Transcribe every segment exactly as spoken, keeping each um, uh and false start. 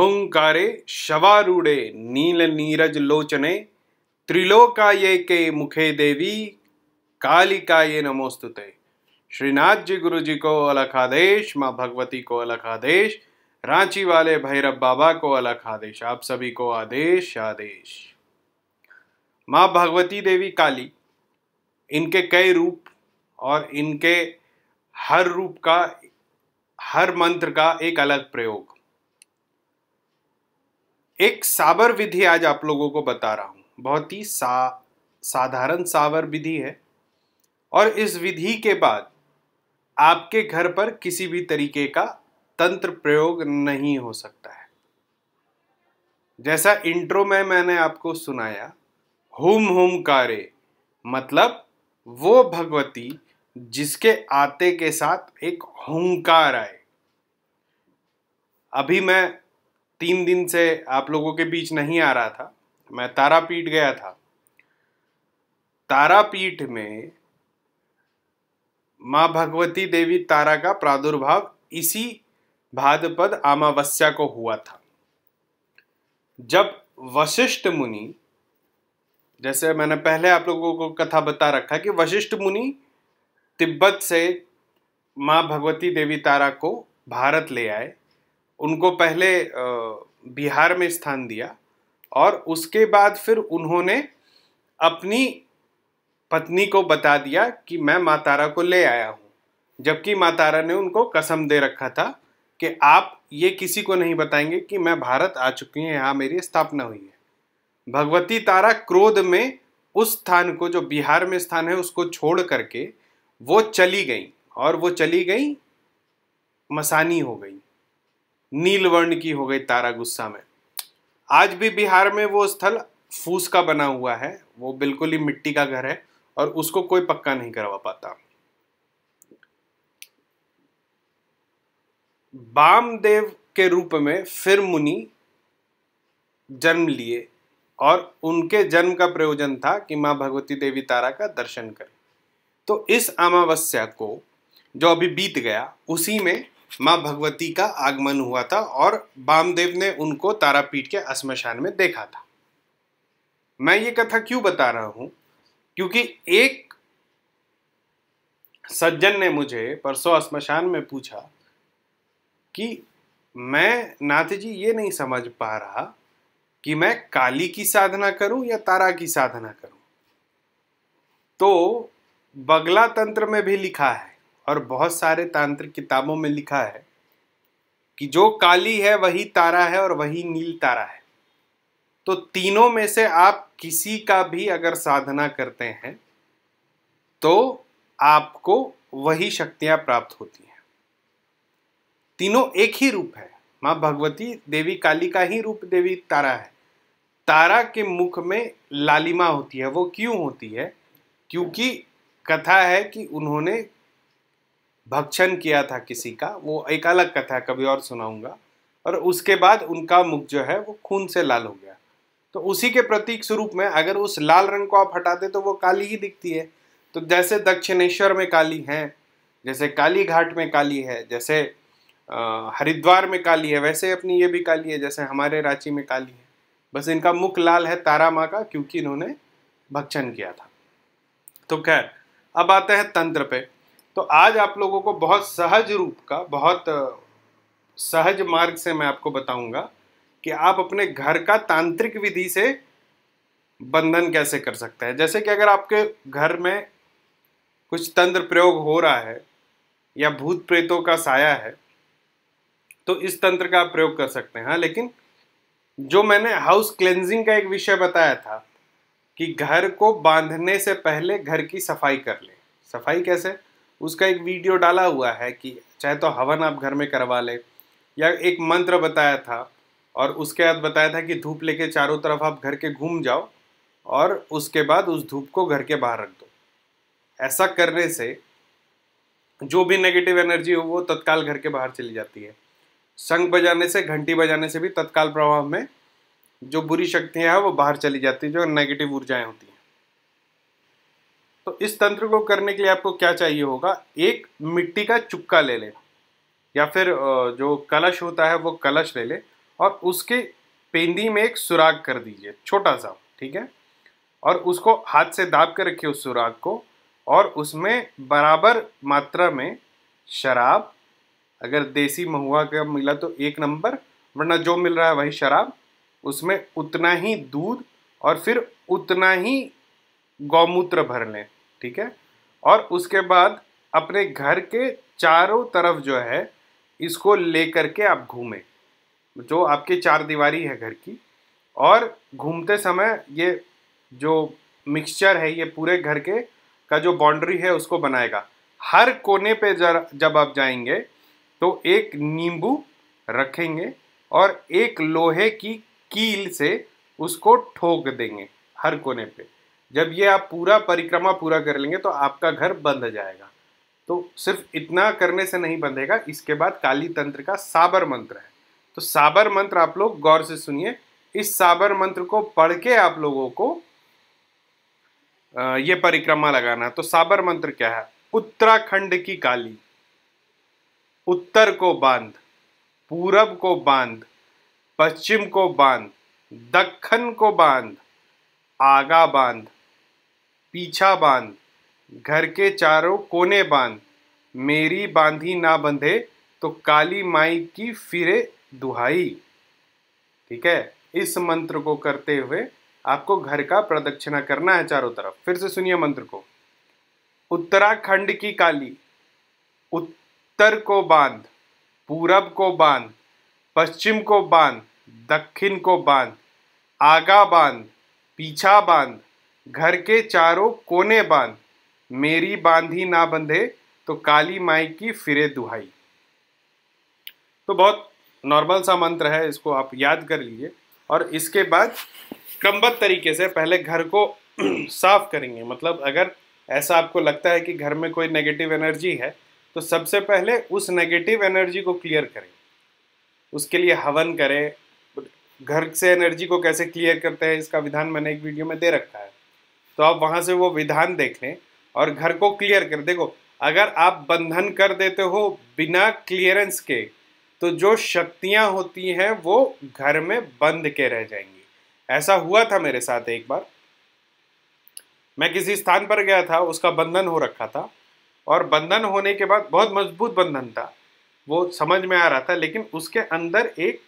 अहोंकारे शवारूढ़े नील नीरज लोचने त्रिलोकाये के मुखे देवी कालिकाये नमोस्तुते। श्रीनाथ जी गुरु जी को अलख आदेश, माँ भगवती को अलख आदेश, रांची वाले भैरव बाबा को अलख आदेश, आप सभी को आदेश आदेश। माँ भगवती देवी काली, इनके कई रूप और इनके हर रूप का, हर मंत्र का एक अलग प्रयोग। एक साबर विधि आज आप लोगों को बता रहा हूँ, बहुत ही सा साधारण साबर विधि है। और इस विधि के बाद आपके घर पर किसी भी तरीके का तंत्र प्रयोग नहीं हो सकता है। जैसा इंट्रो में मैंने आपको सुनाया, हुम हुम कारे मतलब वो भगवती जिसके आते के साथ एक हुंकार आए। अभी मैं तीन दिन से आप लोगों के बीच नहीं आ रहा था, मैं तारापीठ गया था। तारापीठ में माँ भगवती देवी तारा का प्रादुर्भाव इसी भाद्रपद अमावस्या को हुआ था, जब वशिष्ठ मुनि, जैसे मैंने पहले आप लोगों को कथा बता रखा कि वशिष्ठ मुनि तिब्बत से माँ भगवती देवी तारा को भारत ले आए। उनको पहले बिहार में स्थान दिया और उसके बाद फिर उन्होंने अपनी पत्नी को बता दिया कि मैं माँ तारा को ले आया हूँ, जबकि माँ तारा ने उनको कसम दे रखा था कि आप ये किसी को नहीं बताएंगे कि मैं भारत आ चुकी हूँ, यहाँ मेरी स्थापना हुई है। भगवती तारा क्रोध में उस स्थान को, जो बिहार में स्थान है, उसको छोड़ करके वो चली गई, और वो चली गई मसानी हो गई, नीलवर्ण की हो गई तारा गुस्सा में। आज भी बिहार में वो स्थल फूस का बना हुआ है, वो बिल्कुल ही मिट्टी का घर है और उसको कोई पक्का नहीं करवा पाता। वामदेव के रूप में फिर मुनि जन्म लिए और उनके जन्म का प्रयोजन था कि माँ भगवती देवी तारा का दर्शन करें। तो इस अमावस्या को, जो अभी बीत गया, उसी में माँ भगवती का आगमन हुआ था और वामदेव ने उनको तारापीठ के श्मशान में देखा था। मैं ये कथा क्यों बता रहा हूँ, क्योंकि एक सज्जन ने मुझे परसों श्मशान में पूछा कि मैं नाथ जी ये नहीं समझ पा रहा कि मैं काली की साधना करूँ या तारा की साधना करूँ। तो बगला तंत्र में भी लिखा है और बहुत सारे तांत्रिक किताबों में लिखा है कि जो काली है वही तारा है और वही नील तारा है। तो तीनों में से आप किसी का भी अगर साधना करते हैं तो आपको वही शक्तियां प्राप्त होती हैं। तीनों एक ही रूप है, माँ भगवती देवी काली का ही रूप देवी तारा है। तारा के मुख में लालिमा होती है, वो क्यों होती है? क्योंकि कथा है कि उन्होंने भक्षण किया था किसी का, वो एक अलग कथा कभी और सुनाऊंगा, और उसके बाद उनका मुख जो है वो खून से लाल हो गया। तो उसी के प्रतीक स्वरूप में अगर उस लाल रंग को आप हटा दें तो वो काली ही दिखती है। तो जैसे दक्षिणेश्वर में काली है, जैसे कालीघाट में काली है, जैसे हरिद्वार में काली है, वैसे अपनी ये भी काली है, जैसे हमारे रांची में काली है। बस इनका मुख लाल है तारा माँ का, क्योंकि इन्होंने भक्षण किया था। तो खैर, अब आते हैं तंत्र पे। तो आज आप लोगों को बहुत सहज रूप का, बहुत सहज मार्ग से मैं आपको बताऊंगा कि आप अपने घर का तांत्रिक विधि से बंधन कैसे कर सकते हैं। जैसे कि अगर आपके घर में कुछ तंत्र प्रयोग हो रहा है या भूत प्रेतों का साया है, तो इस तंत्र का आप प्रयोग कर सकते हैं। हाँ, लेकिन जो मैंने हाउस क्लेंजिंग का एक विषय बताया था कि घर को बांधने से पहले घर की सफाई कर लें। सफाई कैसे, उसका एक वीडियो डाला हुआ है कि चाहे तो हवन आप घर में करवा लें, या एक मंत्र बताया था, और उसके बाद बताया था कि धूप लेके चारों तरफ आप घर के घूम जाओ और उसके बाद उस धूप को घर के बाहर रख दो। ऐसा करने से जो भी नेगेटिव एनर्जी हो वो तत्काल घर के बाहर चली जाती है। शंख बजाने से, घंटी बजाने से भी तत्काल प्रभाव में जो बुरी शक्तियां हैं वो बाहर चली जाती है, जो नेगेटिव ऊर्जाएं होती हैं। तो इस तंत्र को करने के लिए आपको क्या चाहिए होगा, एक मिट्टी का चुक्का ले लें या फिर जो कलश होता है वो कलश ले लें और उसके पेंदी में एक सुराग कर दीजिए, छोटा सा, ठीक है। और उसको हाथ से दाब कर रखिए उस सुराग को, और उसमें बराबर मात्रा में शराब, अगर देसी महुआ का मिला तो एक नंबर, वरना जो मिल रहा है वही शराब, उसमें उतना ही दूध और फिर उतना ही गौमूत्र भर लें, ठीक है। और उसके बाद अपने घर के चारों तरफ जो है इसको लेकर के आप घूमें, जो आपके चार दीवारी है घर की, और घूमते समय ये जो मिक्सचर है ये पूरे घर के का जो बाउंड्री है उसको बनाएगा। हर कोने पे जब आप जाएंगे तो एक नींबू रखेंगे और एक लोहे की कील से उसको ठोक देंगे हर कोने पे। जब ये आप पूरा परिक्रमा पूरा कर लेंगे तो आपका घर बंध जाएगा। तो सिर्फ इतना करने से नहीं बंधेगा, इसके बाद काली तंत्र का साबर मंत्र है, तो साबर मंत्र आप लोग गौर से सुनिए। इस साबर मंत्र को पढ़ के आप लोगों को ये परिक्रमा लगाना है। तो साबर मंत्र क्या है? उत्तराखंड की काली, उत्तर को बांध, पूरब को बांध, पश्चिम को बांध, दक्षिण को बांध, आगा बांध, पीछा बांध, घर के चारों कोने बांध, मेरी बांधी ना बंधे तो काली माई की फिरे दुहाई, ठीक है। इस मंत्र को करते हुए आपको घर का प्रदक्षिणा करना है चारों तरफ। फिर से सुनिए मंत्र को। उत्तराखंड की काली, उत्तर को बांध, पूरब को बांध, पश्चिम को बांध, दक्षिण को बांध, आगा बांध, पीछा बांध, घर के चारों कोने बांध, मेरी बांधी ना बंधे तो काली माई की फिरे दुहाई। तो बहुत नॉर्मल सा मंत्र है, इसको आप याद कर लीजिए। और इसके बाद क्रमबद्ध तरीके से पहले घर को साफ करेंगे, मतलब अगर ऐसा आपको लगता है कि घर में कोई नेगेटिव एनर्जी है तो सबसे पहले उस नेगेटिव एनर्जी को क्लियर करें। उसके लिए हवन करें। घर से एनर्जी को कैसे क्लियर करते हैं इसका विधान मैंने एक वीडियो में दे रखा है, तो आप वहाँ से वो विधान देख लें और घर को क्लियर कर। देखो, अगर आप बंधन कर देते हो बिना क्लियरेंस के तो जो शक्तियाँ होती हैं वो घर में बंध के रह जाएंगी। ऐसा हुआ था मेरे साथ एक बार, मैं किसी स्थान पर गया था, उसका बंधन हो रखा था और बंधन होने के बाद बहुत मजबूत बंधन था, वो समझ में आ रहा था, लेकिन उसके अंदर एक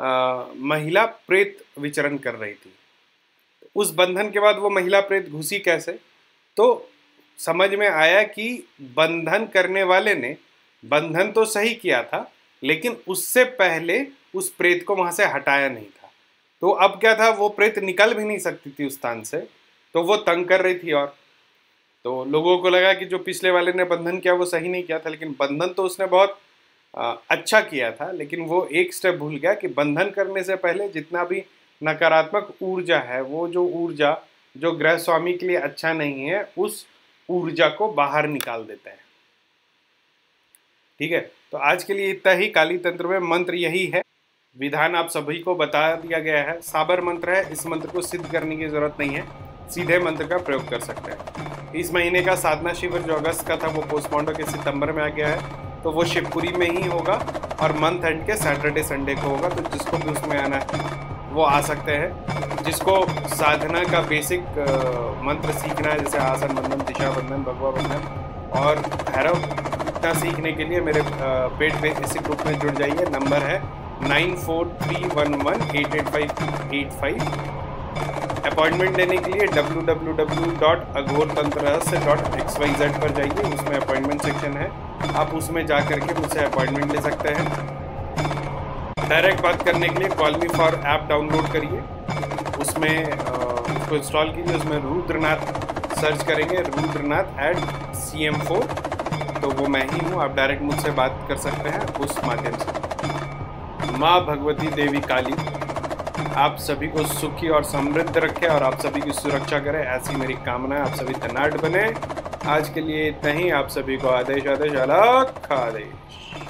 आ, महिला प्रेत विचरण कर रही थी। उस बंधन के बाद वो महिला प्रेत घुसी कैसे, तो समझ में आया कि बंधन करने वाले ने बंधन तो सही किया था लेकिन उससे पहले उस प्रेत को वहाँ से हटाया नहीं था। तो अब क्या था, वो प्रेत निकल भी नहीं सकती थी उस स्थान से, तो वो तंग कर रही थी। और तो लोगों को लगा कि जो पिछले वाले ने बंधन किया वो सही नहीं किया था, लेकिन बंधन तो उसने बहुत आ, अच्छा किया था, लेकिन वो एक स्टेप भूल गया कि बंधन करने से पहले जितना भी नकारात्मक ऊर्जा है, वो जो ऊर्जा जो गृह स्वामी के लिए अच्छा नहीं है, उस ऊर्जा को बाहर निकाल देते हैं, ठीक है। तो आज के लिए इतना ही। काली तंत्र में मंत्र यही है, विधान आप सभी को बता दिया गया है। साबर मंत्र है, इस मंत्र को सिद्ध करने की जरूरत नहीं है, सीधे मंत्र का प्रयोग कर सकते हैं। इस महीने का साधना शिविर जो अगस्त का था वो पोस्टमार्टम के सितंबर में आ गया है, तो वो शिवपुरी में ही होगा और मंथ एंड के सैटरडे संडे को होगा। तो जिसको भी उसमें आना है वो आ सकते हैं। जिसको साधना का बेसिक मंत्र सीखना है, जैसे आसन बंधन, दिशा बंधन, भगवा बंधन और भैरव, इतना सीखने के लिए मेरे पेट पे इसी ग्रुप में जुड़ जाइए। नंबर है nine four three one one eight eight five eight five. Appointment लेने के लिए डब्ल्यू डब्ल्यू डब्ल्यू डॉट अघोरतंत्ररहस्य डॉट एक्स वाई जेड पर जाइए, उसमें अपॉइंटमेंट सेक्शन है, आप उसमें जा करके मुझसे अपॉइंटमेंट ले सकते हैं। डायरेक्ट बात करने के लिए call me for app download करिए, उसमें उसको इंस्टॉल कीजिए, उसमें रुद्रनाथ सर्च करेंगे, Rudranath at C M four, तो वो मैं ही हूँ। आप डायरेक्ट मुझसे बात कर सकते हैं उस माध्यम से। माँ भगवती देवी काली आप सभी को सुखी और समृद्ध रखे और आप सभी की सुरक्षा करें, ऐसी मेरी कामना है। आप सभी धनाढ़ बने। आज के लिए इतना ही। आप सभी को आदेश आदेश अलख आदेश।